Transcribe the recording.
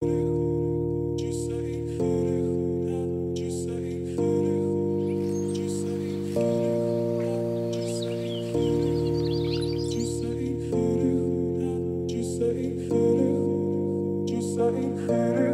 Did you say